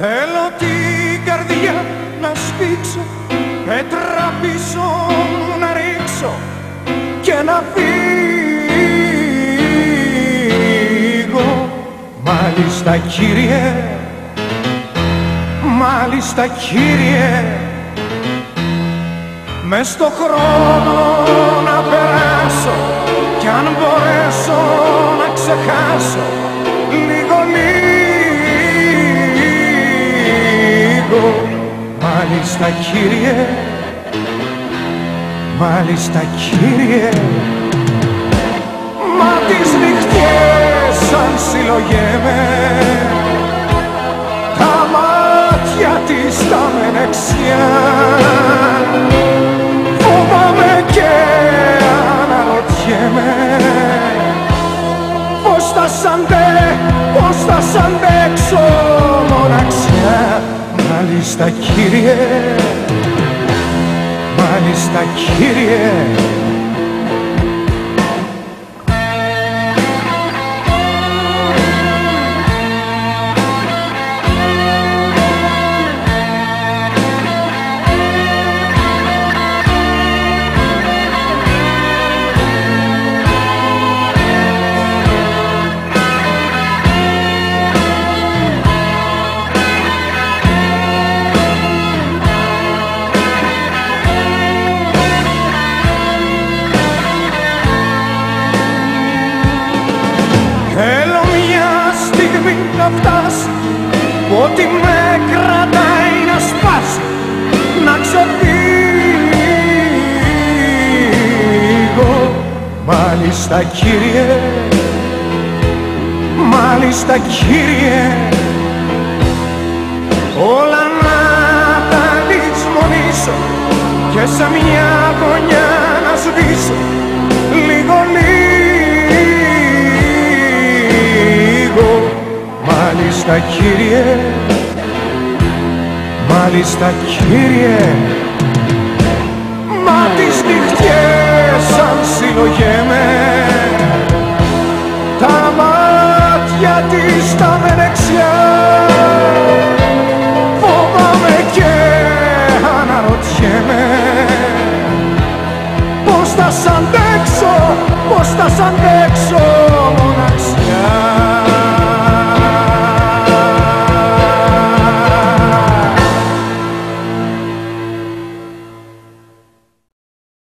Θέλω την καρδιά να σφίξω, πέτρα πίσω να ρίξω και να φύγω. Μάλιστα Κύριε, μάλιστα Κύριε, μες στο χρόνο να περάσω κι αν μπορέσω να ξεχάσω λίγο. Μάλιστα Κύριε, μάλιστα Κύριε, μα τις νυχτιές αν συλλογέμαι, τα μάτια της τα μενεξιά, φοβάμαι και αναρωτιέμαι πώς θα σ' αντέξω μοναξιά. Μάλιστα Κύριε, μάλιστα Κύριε. Ό,τι με κρατάει να σπάσει, να ξεφύγω. Μάλιστα Κύριε, μάλιστα Κύριε, όλα να τα λησμονήσω και σε μια γωνιά να σβήσω λίγο λίγο. Μάλιστα Κύριε, μάλιστα Κύριε, μα τις νυχτιές αν συλλογέμαι, τα μάτια της τα μενεξιά.